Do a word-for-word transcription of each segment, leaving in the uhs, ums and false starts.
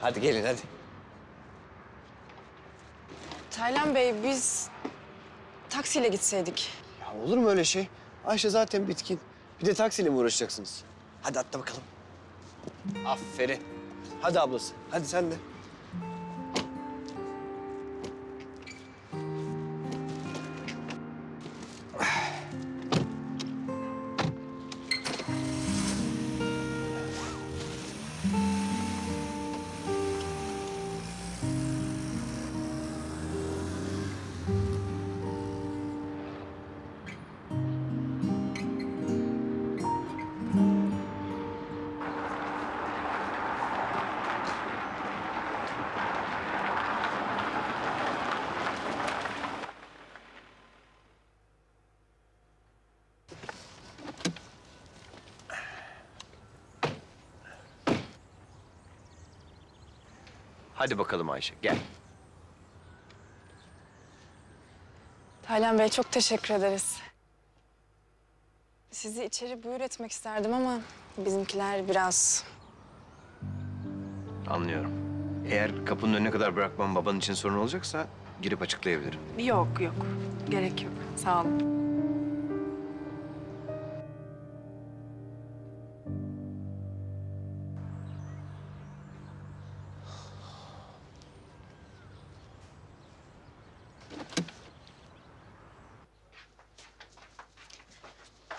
Hadi gelin hadi. Taylan Bey biz taksiyle gitseydik. Ya olur mu öyle şey? Ayşe zaten bitkin. Bir de taksiyle mi uğraşacaksınız? Hadi atla bakalım. Aferin. Hadi ablası. Hadi sen de. Hadi bakalım Ayşe, gel. Taylan Bey, çok teşekkür ederiz. Sizi içeri buyur etmek isterdim ama bizimkiler biraz... Anlıyorum. Eğer kapının önüne kadar bırakmam baban için sorun olacaksa girip açıklayabilirim. Yok, yok. Gerek yok. Sağ olun.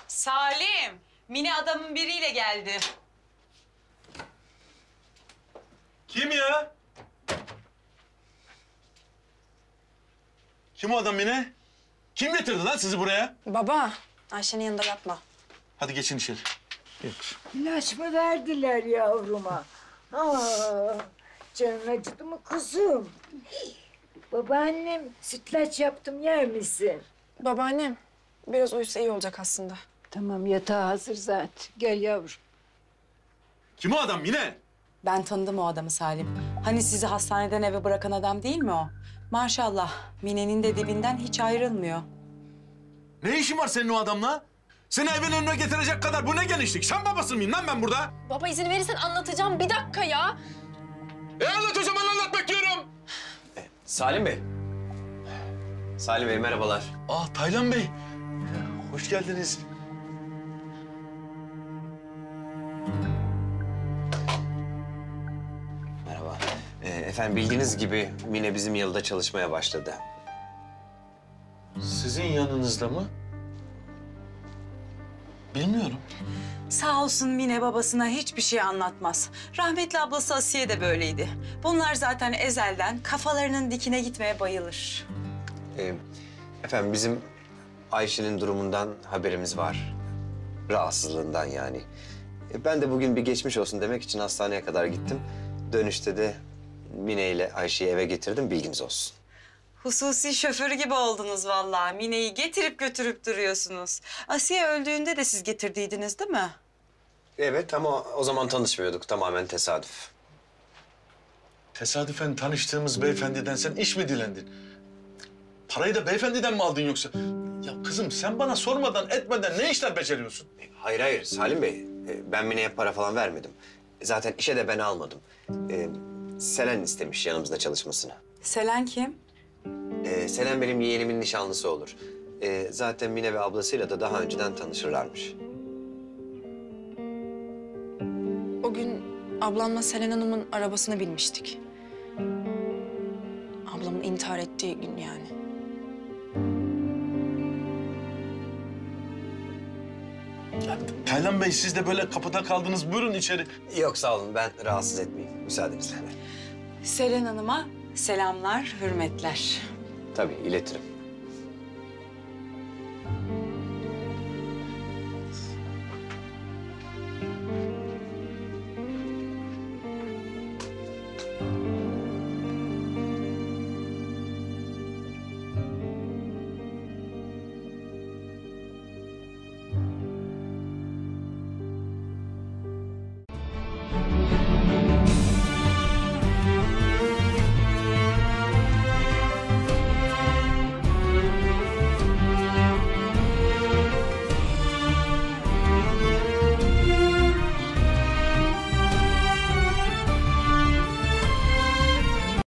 Salim, Mine adamın biriyle geldi. Kim ya? Kim o adam Mine? Kim getirdi lan sizi buraya? Baba, Ayşe'nin yanında yapma. Hadi geçin içeri. Geç. İlaç mı verdiler yavruma? Aa, canın acıdı mı kızım? Babaannem, sütlaç yaptım, yer misin? Babaannem, biraz uyusa iyi olacak aslında. Tamam, yatağı hazır zaten. Gel yavrum. Kim o adam Mine? Ben tanıdım o adamı Salim. Hani sizi hastaneden eve bırakan adam değil mi o? Maşallah, Mine'nin de dibinden hiç ayrılmıyor. Ne işin var senin o adamla? Seni evin önüne getirecek kadar bu ne genişlik? Sen babası mıyım lan ben burada? Baba izin verirsen anlatacağım. Bir dakika ya. E anlat o zaman, anlat bekliyorum. E, Salim Bey. Salim Bey merhabalar. Ah Taylan Bey. Hoş geldiniz. Merhaba. Ee, efendim bildiğiniz gibi Mine bizim yılda çalışmaya başladı. Sizin yanınızda mı? Bilmiyorum. Sağ olsun Mine babasına hiçbir şey anlatmaz. Rahmetli ablası Asiye de böyleydi. Bunlar zaten ezelden kafalarının dikine gitmeye bayılır. Ee, efendim bizim... Ayşe'nin durumundan haberimiz var. Rahatsızlığından yani. E ben de bugün bir geçmiş olsun demek için hastaneye kadar gittim. Dönüşte de Mine ile Ayşe'yi eve getirdim, bilginiz olsun. Hususi şoför gibi oldunuz vallahi. Mine'yi getirip götürüp duruyorsunuz. Asiye öldüğünde de siz getirdiydiniz değil mi? Evet ama o zaman tanışmıyorduk. Tamamen tesadüf. Tesadüfen tanıştığımız beyefendiden sen iş mi dilendin? Parayı da beyefendiden mi aldın yoksa? Ya kızım sen bana sormadan etmeden ne işler beceriyorsun? Hayır hayır Salim Bey. Ben Mine'ye para falan vermedim. Zaten işe de ben almadım. Ee, Selen istemiş yanımızda çalışmasını. Selen kim? Ee, Selen benim yeğenimin nişanlısı olur. Ee, zaten Mine ve ablasıyla da daha önceden tanışırlarmış. O gün ablamla Selen Hanım'ın arabasına binmiştik. Ablamın intihar ettiği gün yani. Taylan Bey siz de böyle kapıda kaldınız. Buyurun içeri. Yok sağ olun, ben rahatsız etmeyeyim. Müsaadenizle. Selen Hanım'a selamlar, hürmetler. Tabii iletirim.